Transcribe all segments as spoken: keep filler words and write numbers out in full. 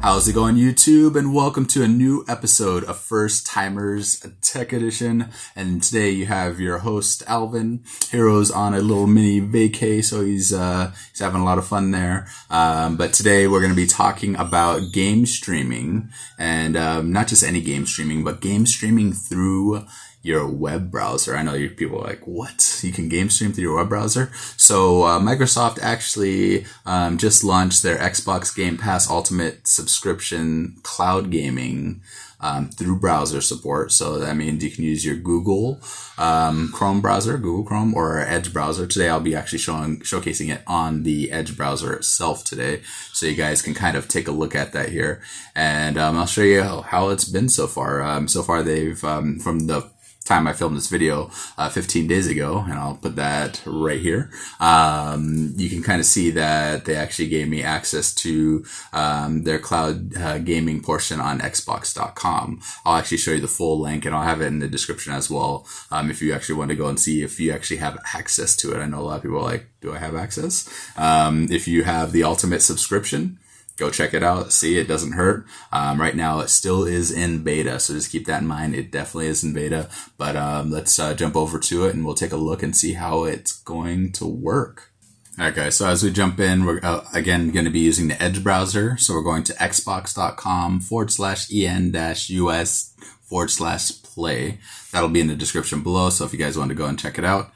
How's it going, YouTube? And welcome to a new episode of First Timers Tech Edition. And today you have your host, Alvin. Hero's on a little mini vacay, so he's, uh, he's having a lot of fun there. Um, but today we're going to be talking about game streaming. And, um, not just any game streaming, but game streaming through your web browser. I know you people are like, what? You can game stream through your web browser? So uh, Microsoft actually um, just launched their Xbox Game Pass Ultimate subscription cloud gaming um, through browser support. So that means you can use your Google um, Chrome browser, Google Chrome, or Edge browser. Today I'll be actually showing showcasing it on the Edge browser itself today, so you guys can kind of take a look at that here. And um, I'll show you how, how it's been so far. Um, so far they've, um, from the time I filmed this video uh, fifteen days ago, and I'll put that right here. Um, you can kind of see that they actually gave me access to um, their cloud uh, gaming portion on Xbox dot com. I'll actually show you the full link, and I'll have it in the description as well um, if you actually want to go and see if you actually have access to it. I know a lot of people are like, do I have access? Um, if you have the Ultimate subscription, go check it out. See, it doesn't hurt. Um, right now, it still is in beta, so just keep that in mind. It definitely is in beta, but um, let's uh, jump over to it, and we'll take a look and see how it's going to work. All right, guys, so as we jump in, we're, uh, again, going to be using the Edge browser. So we're going to xbox dot com forward slash en dash us forward slash play. That'll be in the description below, so if you guys want to go and check it out,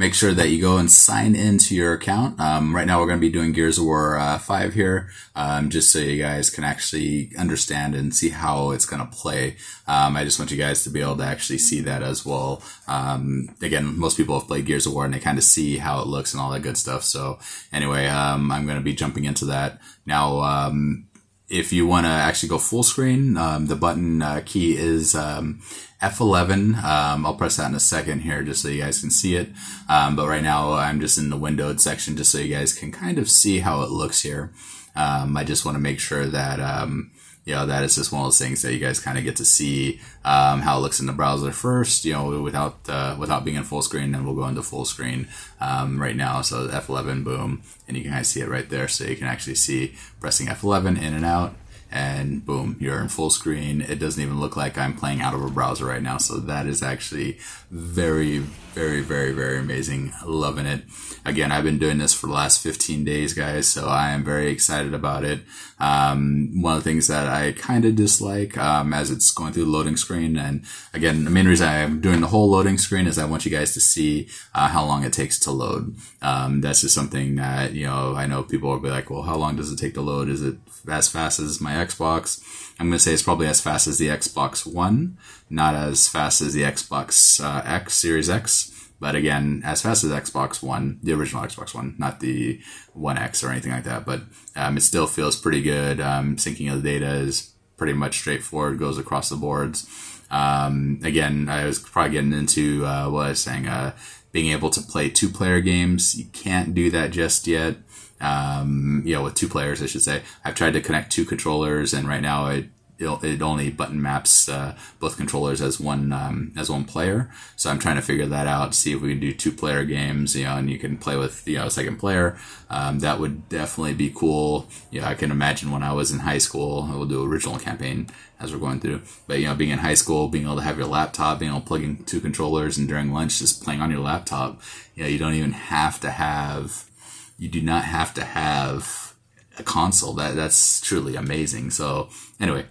make sure that you go and sign into your account. Um, right now we're going to be doing Gears of War uh, five here, um, just so you guys can actually understand and see how it's going to play. Um, I just want you guys to be able to actually see that as well. Um, again, most people have played Gears of War and they kind of see how it looks and all that good stuff. So anyway, um, I'm going to be jumping into that now. Um, If you want to actually go full screen, um, the button uh, key is um, F eleven. Um, I'll press that in a second here just so you guys can see it. Um, but right now I'm just in the windowed section just so you guys can kind of see how it looks here. Um, I just want to make sure that, um, you know, that is just one of those things that you guys kind of get to see um, how it looks in the browser first, you know, without uh, without being in full screen. Then we'll go into full screen um, right now. So F eleven, boom, and you can kind of see it right there. So you can actually see pressing F eleven in and out, and boom, you're in full screen. It doesn't even look like I'm playing out of a browser right now. So that is actually very, very, very, very amazing. Loving it. Again, I've been doing this for the last fifteen days, guys, so I am very excited about it. Um, one of the things that I kind of dislike um, as it's going through the loading screen, and again, the main reason I'm doing the whole loading screen is I want you guys to see uh, how long it takes to load. Um, that's just something that, you know, I know people will be like, well, how long does it take to load? Is it as fast as my Xbox? I'm going to say it's probably as fast as the Xbox One, not as fast as the Xbox uh, X, Series X, but again, as fast as Xbox One, the original Xbox One, not the One X or anything like that. But um, it still feels pretty good. Um, syncing of the data is pretty much straightforward, goes across the boards. Um, again, I was probably getting into uh, what I was saying, uh, being able to play two-player games. You can't do that just yet. Um, you know, with two players, I should say. I've tried to connect two controllers, and right now it it only button maps uh, both controllers as one um, as one player. So I'm trying to figure that out, see if we can do two player games, you know, and you can play with, you know, a second player. Um, that would definitely be cool. You know, I can imagine when I was in high school, I will do original campaign as we're going through. But, you know, being in high school, being able to have your laptop, being able to plug in two controllers, and during lunch just playing on your laptop. You know, you don't even have to have You do not have to have a console. That that's truly amazing. So anyway,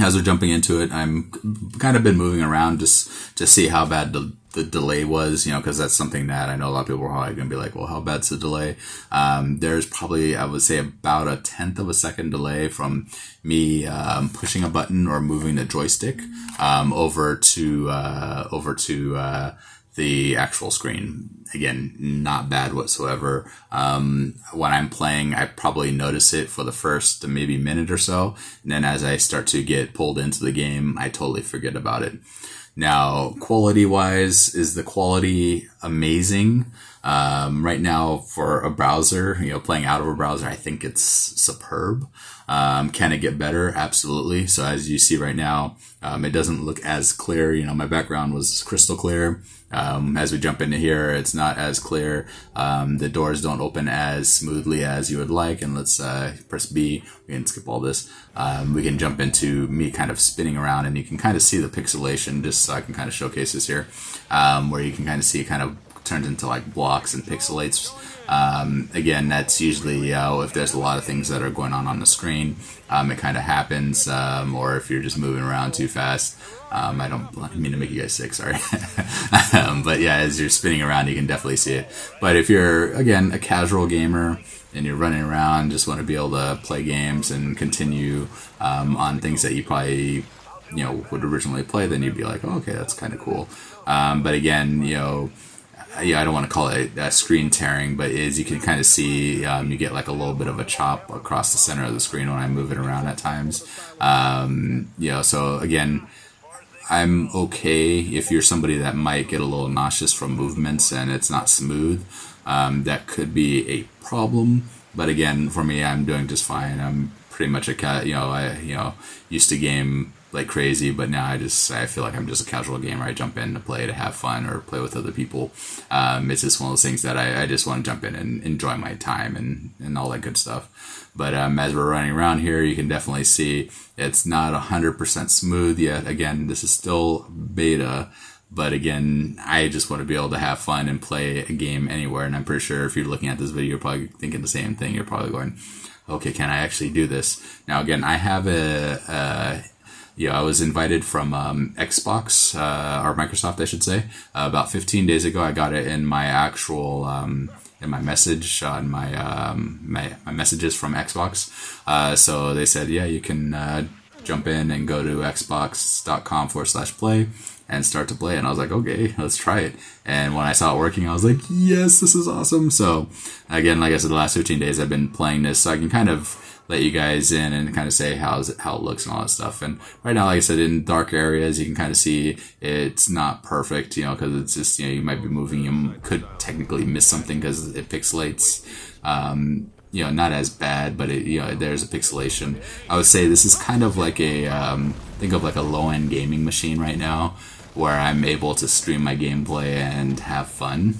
as we're jumping into it, I'm kind of been moving around just to see how bad the, the delay was, you know, because that's something that I know a lot of people are probably going to be like, well, how bad's the delay? Um, there's probably, I would say, about a tenth of a second delay from me um, pushing a button or moving the joystick um, over to uh, over to uh, the actual screen. Again, not bad whatsoever. Um, when I'm playing, I probably notice it for the first maybe minute or so. And then as I start to get pulled into the game, I totally forget about it. Now, quality-wise, is the quality amazing. Um, right now for a browser, you know, playing out of a browser, I think it's superb. Um, can it get better? Absolutely. So as you see right now, um, it doesn't look as clear. You know, my background was crystal clear. Um, as we jump into here, it's not as clear. Um, the doors don't open as smoothly as you would like. And let's, uh, press B. We can skip all this. Um, we can jump into me kind of spinning around, and you can kind of see the pixelation, just so I can kind of showcase this here, um, where you can kind of see it kind of turns into like blocks and pixelates. Um, again, that's usually, uh, if there's a lot of things that are going on on the screen, um, it kind of happens, um, or if you're just moving around too fast. Um, I don't I mean to make you guys sick, sorry. um, but yeah, as you're spinning around, you can definitely see it. But if you're, again, a casual gamer and you're running around, just want to be able to play games and continue um, on things that you probably, you know, would originally play, then you'd be like, oh, okay, that's kind of cool. Um, but again, you know, yeah, I don't want to call it uh, screen tearing, but as you can kind of see, um, you get like a little bit of a chop across the center of the screen when I move it around at times. Um, you know, so again, I'm okay if you're somebody that might get a little nauseous from movements and it's not smooth. Um, that could be a problem, but again, for me, I'm doing just fine. I'm pretty much a cat, you know, I, you know, used to game like crazy, but now I just, I feel like I'm just a casual gamer. I jump in to play to have fun or play with other people. Um, it's just one of those things that I, I just want to jump in and enjoy my time and, and all that good stuff. But um, as we're running around here, you can definitely see it's not one hundred percent smooth yet. Again, this is still beta. But again, I just want to be able to have fun and play a game anywhere. And I'm pretty sure if you're looking at this video, you're probably thinking the same thing. You're probably going, okay, can I actually do this? Now, again, I have a, a yeah, I was invited from um, Xbox, uh, or Microsoft, I should say, uh, about fifteen days ago. I got it in my actual, um, in my message, on uh, my, um, my my messages from Xbox. Uh, so they said, yeah, you can uh, jump in and go to xbox.com forward slash play. And start to play, and I was like, okay, let's try it. And when I saw it working, I was like, yes, this is awesome. So again, like I said, the last fifteen days I've been playing this, so I can kind of let you guys in and kind of say how's it, how it looks and all that stuff. And right now, like I said, in dark areas, you can kind of see it's not perfect, you know, because it's just, you know, you might be moving, you could technically miss something because it pixelates. Um, you know, not as bad, but it, you know, there's a pixelation. I would say this is kind of like a, um, think of like a low-end gaming machine right now, where I'm able to stream my gameplay and have fun.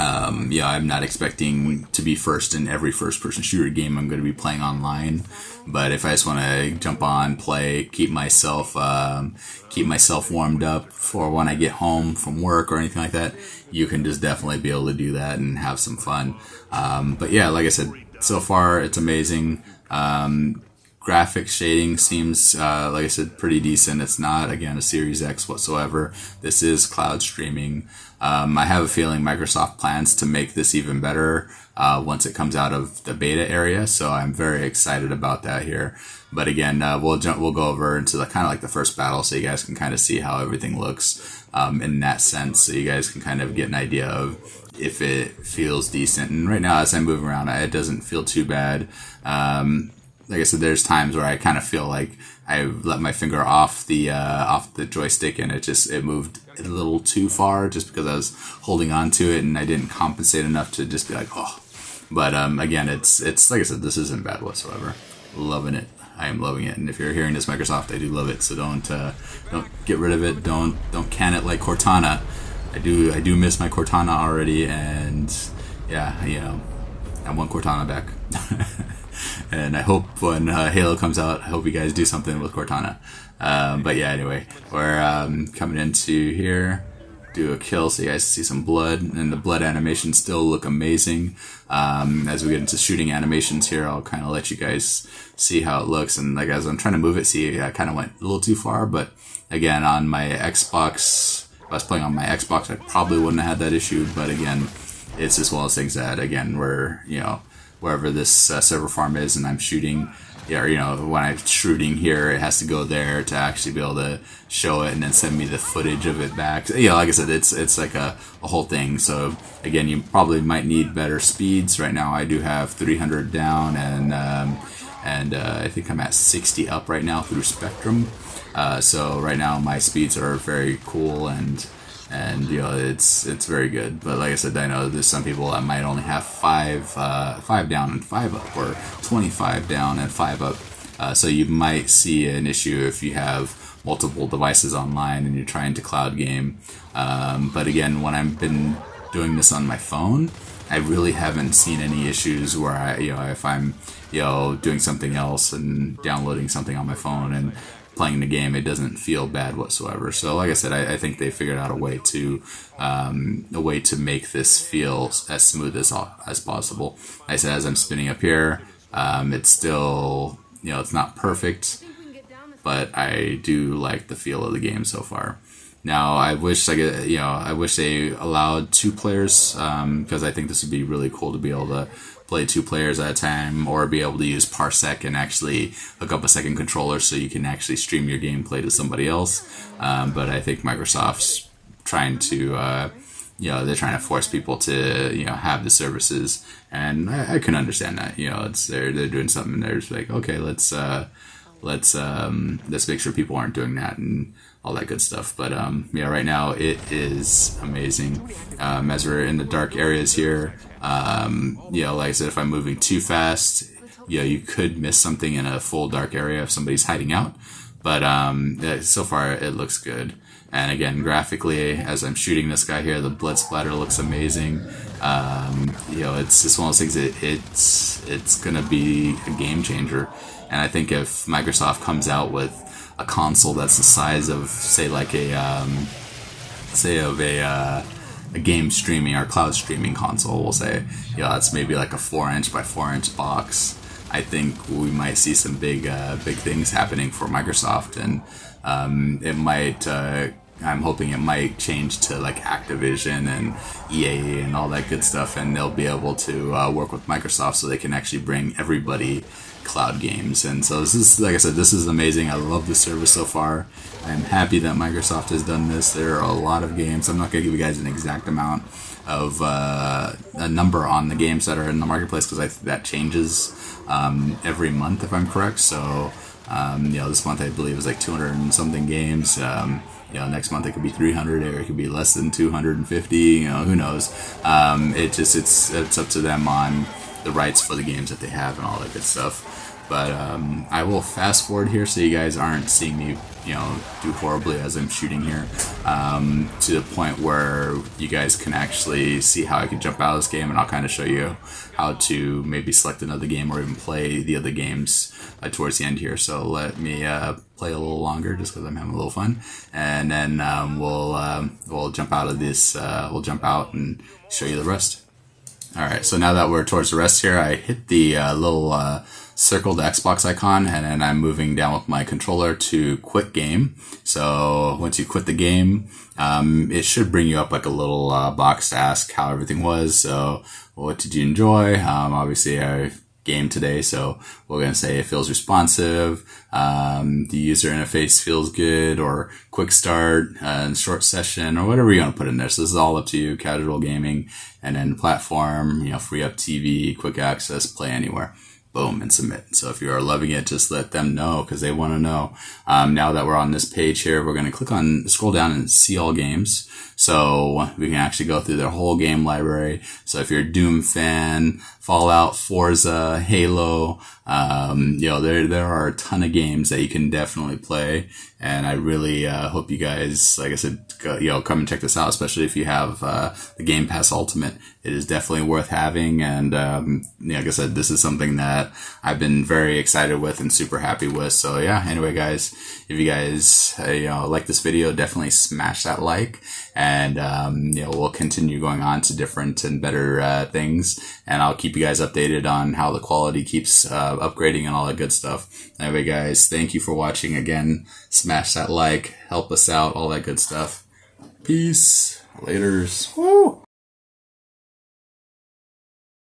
Um, yeah, I'm not expecting to be first in every first-person shooter game I'm going to be playing online, but if I just want to jump on, play, keep myself um, keep myself warmed up for when I get home from work or anything like that, you can just definitely be able to do that and have some fun. Um, but yeah, like I said, so far it's amazing. Um, Graphic shading seems, uh, like I said, pretty decent. It's not, again, a Series X whatsoever. This is cloud streaming. Um, I have a feeling Microsoft plans to make this even better uh, once it comes out of the beta area. So I'm very excited about that here. But again, uh, we'll jump, we'll go over into the kind of like the first battle, so you guys can kind of see how everything looks um, in that sense. So you guys can kind of get an idea of if it feels decent. And right now, as I'm moving around, it doesn't feel too bad. Um, Like I said, there's times where I kind of feel like I let my finger off the uh, off the joystick, and it just it moved a little too far, just because I was holding on to it and I didn't compensate enough to just be like, oh. But um, again, it's it's like I said, this isn't bad whatsoever. Loving it, I am loving it. And if you're hearing this, Microsoft, I do love it. So don't uh, don't get rid of it. Don't don't can it like Cortana. I do I do miss my Cortana already, and yeah, you know, I want Cortana back. And I hope when uh, Halo comes out, I hope you guys do something with Cortana. Um, but yeah, anyway, we're um, coming into here, do a kill so you guys see some blood, and the blood animations still look amazing. Um, as we get into shooting animations here, I'll kind of let you guys see how it looks. And like as I'm trying to move it, see, I kind of went a little too far. But again, on my Xbox, if I was playing on my Xbox, I probably wouldn't have had that issue. But again, it's just one of those things that, again, we're, you know, wherever this uh, server farm is, and I'm shooting, or you know, when I'm shooting here, it has to go there to actually be able to show it, and then send me the footage of it back. So, you know, like I said, it's it's like a, a whole thing. So again, you probably might need better speeds. Right now, I do have three hundred down, and um, and uh, I think I'm at sixty up right now through Spectrum. Uh, so right now, my speeds are very cool, and and you know it's it's very good. But like I said, I know there's some people that might only have five uh, five down and five up, or twenty-five down and five up. Uh, so you might see an issue if you have multiple devices online and you're trying to cloud game. Um, but again, when I've been doing this on my phone, I really haven't seen any issues where I, you know, if I'm, you know, doing something else and downloading something on my phone and playing the game, it doesn't feel bad whatsoever. So, like I said, I, I think they figured out a way to, um, a way to make this feel as smooth as as possible. Like I said, as I'm spinning up here, um, it's still, you know, it's not perfect, but I do like the feel of the game so far. Now, I wish I could, you know, I wish they allowed two players, because um, I think this would be really cool to be able to play two players at a time, or be able to use Parsec and actually hook up a second controller so you can actually stream your gameplay to somebody else. Um, but I think Microsoft's trying to, uh, you know, they're trying to force people to, you know, have the services, and I, I can understand that. You know, it's they're they're doing something, and they're just like, okay, let's uh, let's um, let's make sure people aren't doing that and all that good stuff. But um, yeah, right now it is amazing. Um, as we're in the dark areas here, um, you know, like I said, if I'm moving too fast, you know, you could miss something in a full dark area if somebody's hiding out. But um, so far it looks good. And again, graphically, as I'm shooting this guy here, the blood splatter looks amazing. Um, you know, it's just one of those things. It, it's it's gonna be a game changer. And I think if Microsoft comes out with a console that's the size of, say, like a, um, say of a, uh, a game streaming or cloud streaming console, we'll say, you know, that's maybe like a four inch by four inch box. I think we might see some big, uh, big things happening for Microsoft, and um, it might. Uh, I'm hoping it might change to like Activision and E A and all that good stuff, and they'll be able to uh, work with Microsoft so they can actually bring everybody cloud games. And so this is, like I said, this is amazing. I love the service so far. I'm happy that Microsoft has done this. There are a lot of games. I'm not going to give you guys an exact amount of uh, a number on the games that are in the marketplace, because that changes um, every month, if I'm correct. So um, you know, this month I believe is like two hundred and something games. Um, you know, next month it could be three hundred, or it could be less than two hundred fifty. You know, who knows? Um, it just it's it's up to them on the rights for the games that they have and all that good stuff. But um, I will fast forward here so you guys aren't seeing me, you know, do horribly as I'm shooting here, um, to the point where you guys can actually see how I can jump out of this game, and I'll kind of show you how to maybe select another game or even play the other games uh, towards the end here. So let me uh, play a little longer just because I'm having a little fun, and then um, we'll um, we'll jump out of this. Uh, we'll jump out and show you the rest. Alright, so now that we're towards the rest here, I hit the uh, little uh, circled Xbox icon, and then I'm moving down with my controller to quit game. So once you quit the game, um, it should bring you up like a little uh, box to ask how everything was. So, well, what did you enjoy? Um, obviously, I game today, so we're going to say it feels responsive, um, the user interface feels good, or quick start uh, and short session, or whatever you want to put in there. So this is all up to you, casual gaming, and then platform, you know, free up T V, quick access, play anywhere. Boom, and submit. So if you are loving it, just let them know, because they want to know. Um, now that we're on this page here, we're going to click on, scroll down and see all games. So we can actually go through their whole game library. So if you're a Doom fan, Fallout, Forza, Halo, um, you know, there, there are a ton of games that you can definitely play. And I really uh, hope you guys, like I said, go, you know, come and check this out, especially if you have uh, the Game Pass Ultimate. It is definitely worth having. And um, yeah, like I said, this is something that I've been very excited with and super happy with. So yeah, anyway, guys, if you guys uh, you know, like this video, definitely smash that like. And um, you know, we'll continue going on to different and better uh, things. And I'll keep you guys updated on how the quality keeps uh, upgrading and all that good stuff. Anyway, guys, thank you for watching again. Smash Smash that like, help us out, all that good stuff. Peace. Laters. Woo!